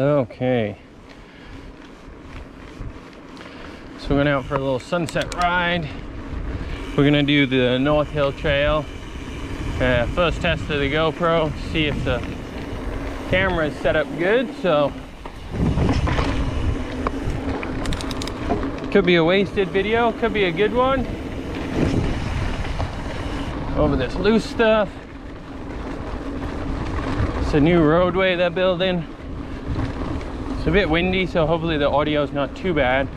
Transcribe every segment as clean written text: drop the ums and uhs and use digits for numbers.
Okay. So we're going out for a little sunset ride. We're going to do the North Hill Trail. First test of the GoPro, see if the camera is set up good. So could be a wasted video, could be a good one. Over this loose stuff. It's a new roadway they're building. It's a bit windy, so hopefully the audio is not too bad.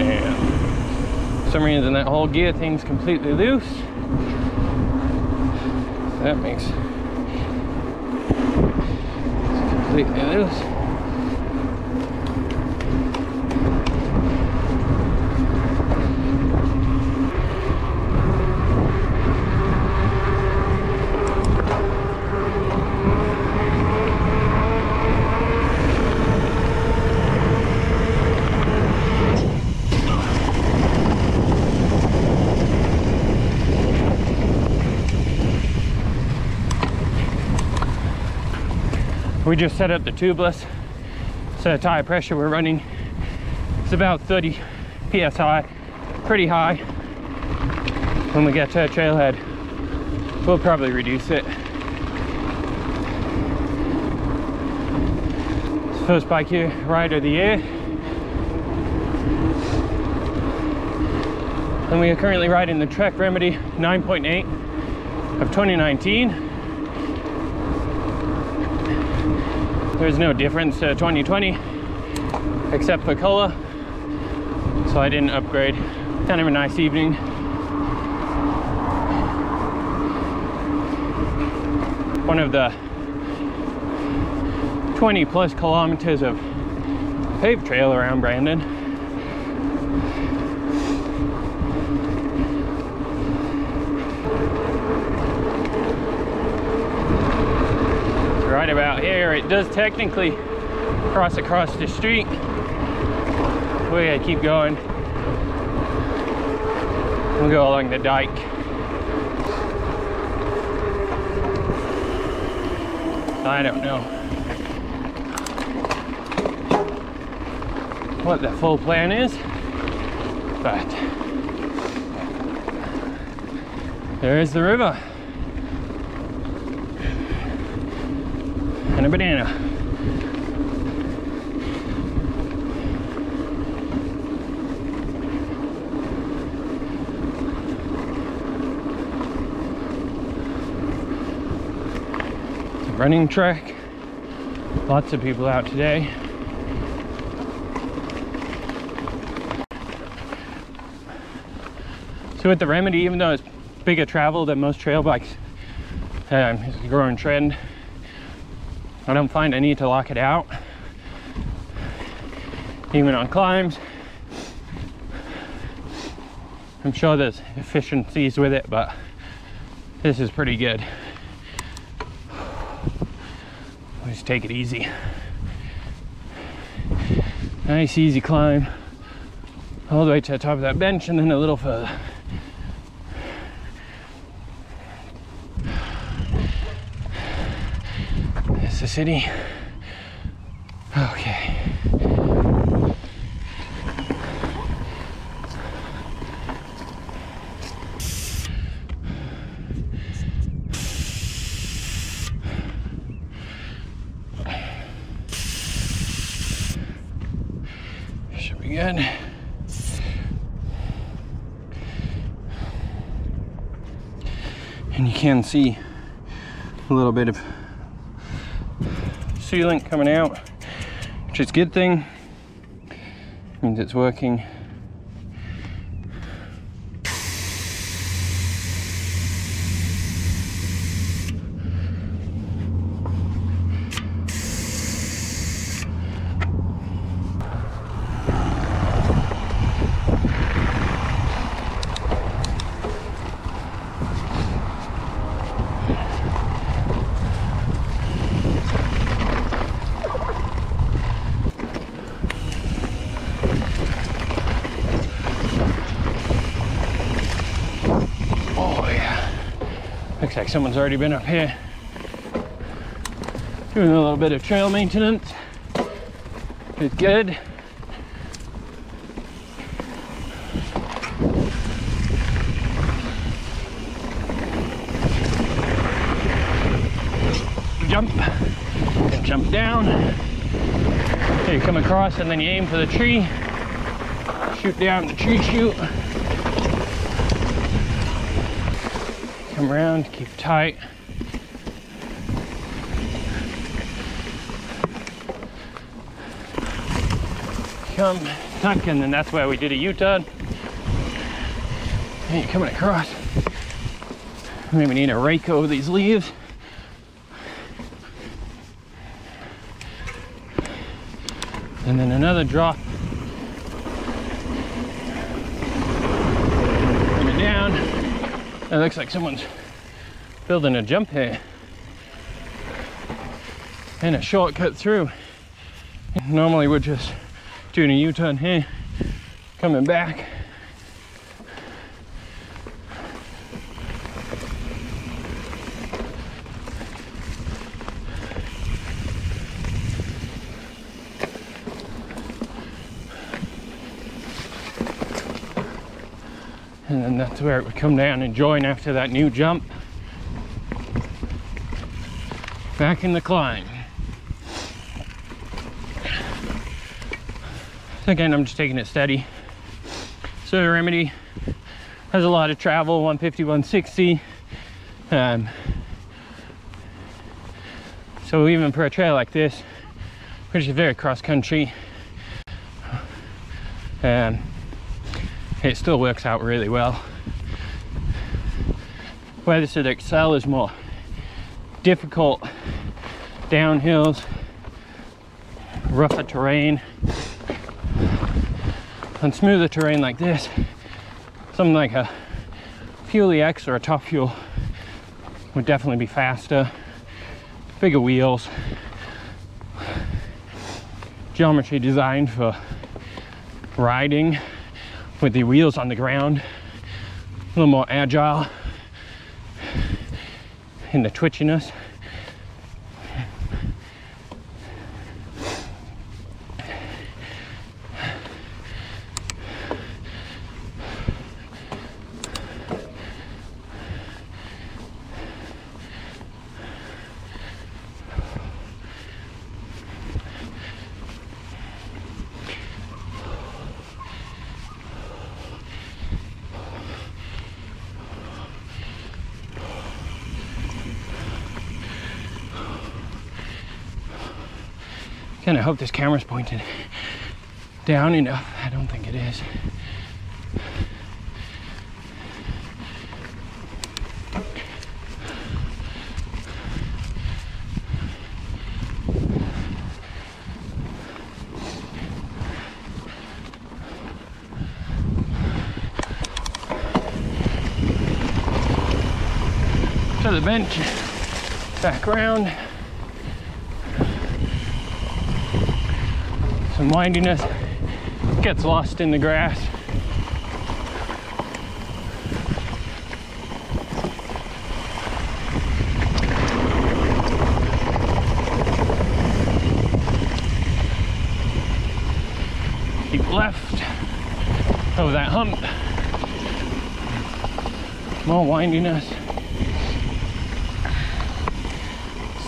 And for some reason that whole gear thing's completely loose. That makes it completely loose. We just set up the tubeless, so the tire pressure we're running is about 30 psi, pretty high. When we get to our trailhead, we'll probably reduce it. It's the first bike here, ride of the year. And we are currently riding the Trek Remedy 9.8 of 2019. There's no difference to 2020 except for color, so I didn't upgrade. Kind of a nice evening. One of the 20 plus kilometers of paved trail around Brandon. Right about here, it does technically cross across the street. We gotta keep going. We'll go along the dike. I don't know what the full plan is, but there is the river. And a banana. It's a running track. Lots of people out today. So with the Remedy, even though it's bigger travel than most trail bikes, it's a growing trend. I don't find I need to lock it out, even on climbs. I'm sure there's efficiencies with it, but this is pretty good. We'll just take it easy. Nice easy climb all the way to the top of that bench and then a little further. The city. Okay. Should be good. And you can see a little bit of sealink coming out, which is a good thing. Means it's working. Looks like someone's already been up here doing a little bit of trail maintenance. It's good. Jump and jump down. So you come across and then you aim for the tree. Shoot down the tree chute. Come around, keep tight. Come, tuck, and then that's where we did a U-turn. And you're coming across. Maybe need to rake over these leaves. And then another drop. Coming down. It looks like someone's building a jump here. And a shortcut through. Normally we're just doing a U-turn here, coming back. And then that's where it would come down and join after that new jump. Back in the climb. So again, I'm just taking it steady. So the Remedy has a lot of travel, 150, 160. So even for a trail like this, which is very cross-country, it still works out really well. Where this would excel is more difficult downhills, rougher terrain. On smoother terrain like this, something like a Fuel EX or a Tough Fuel would definitely be faster, bigger wheels, geometry designed for riding with the wheels on the ground, a little more agile in the twitchiness. And I hope this camera's pointed down enough. I don't think it is. To the bench, back around. Some windiness, gets lost in the grass. Keep left over that hump. More windiness.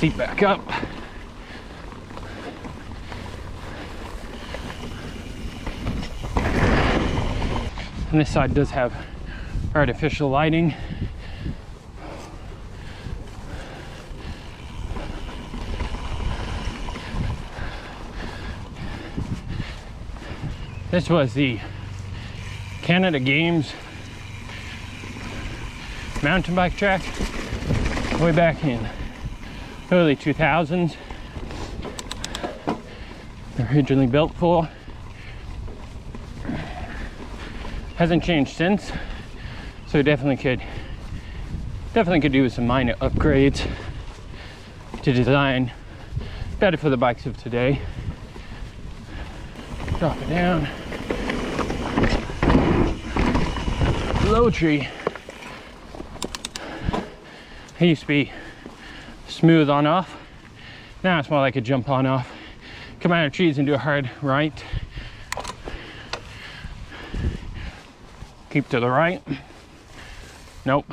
Seat back up. And this side does have artificial lighting. This was the Canada Games mountain bike track way back in early 2000s. Originally built for. Hasn't changed since, so definitely could do with some minor upgrades to design better for the bikes of today. Drop it down. Low tree. It used to be smooth on off. Now it's more like a jump on off. Come out of trees and do a hard right. Keep to the right. Nope.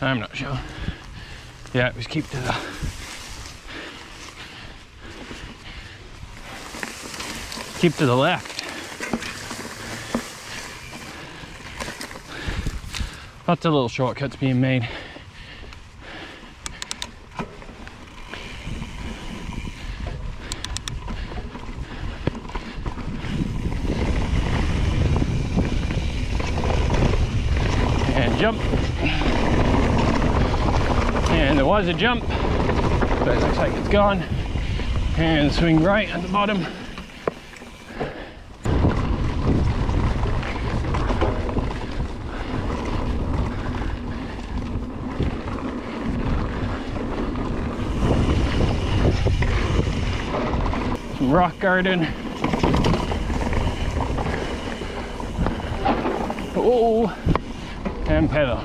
I'm not sure. Yeah, just keep to the... Keep to the left. Lots of little shortcuts being made. And jump. And there was a jump, but it looks like it's gone. And swing right at the bottom. Rock garden. Oh, and pedal.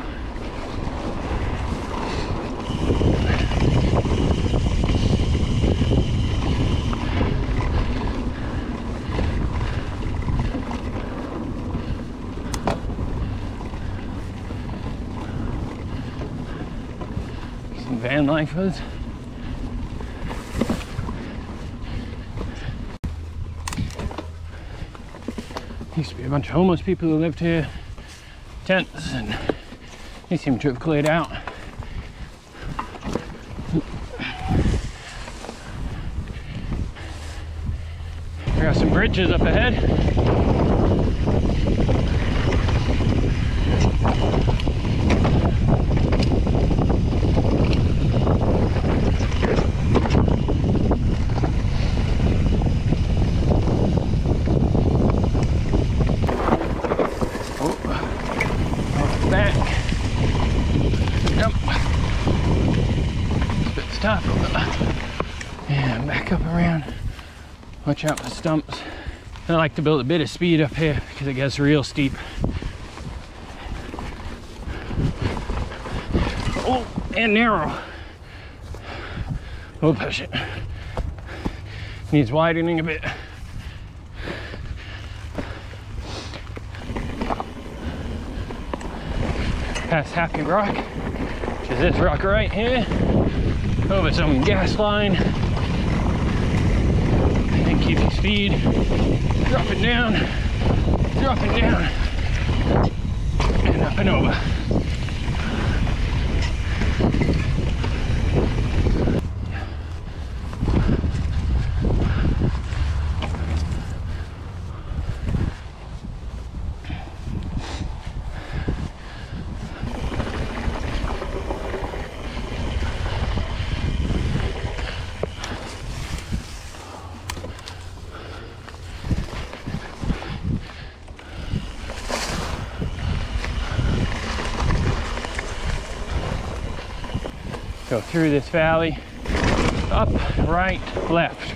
Some van lifers. Used to be a bunch of homeless people who lived here, tents, and they seem to have cleared out. We got some bridges up ahead. Watch out for stumps. I like to build a bit of speed up here because it gets real steep. Oh, and narrow. We'll push it. Needs widening a bit. Past Happy Rock, which is this rock right here. Over some gas line. Keep your speed, drop it down, and up and over. Go through this valley, up, right, left.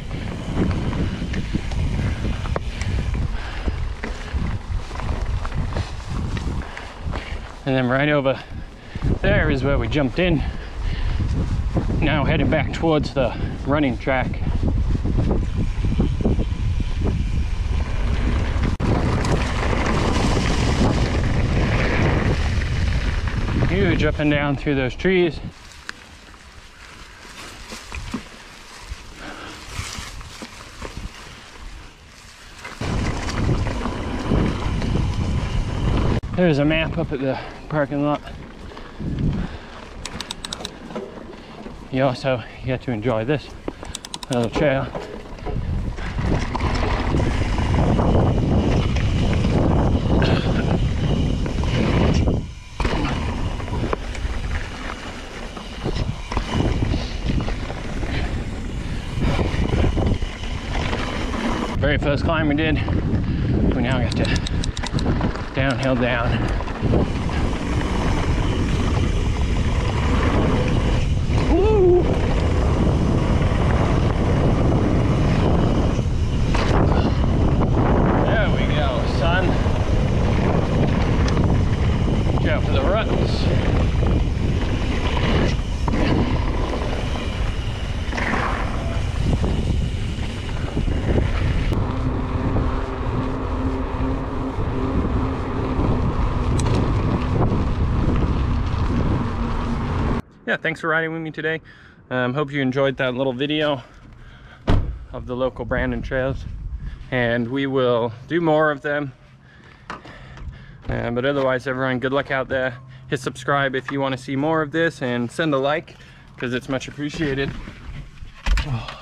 And then right over there is where we jumped in. Now heading back towards the running track. Huge up and down through those trees. There's a map up at the parking lot. You also get to enjoy this little trail. Very first climb we did, we now get to downhill down. Woo! There we go, son. Joe. down to the ruts. Yeah, thanks for riding with me today. Hope you enjoyed that little video of the local Brandon trails, and we will do more of them, but otherwise everyone, good luck out there. Hit subscribe if you want to see more of this, and send a like because it's much appreciated. Oh.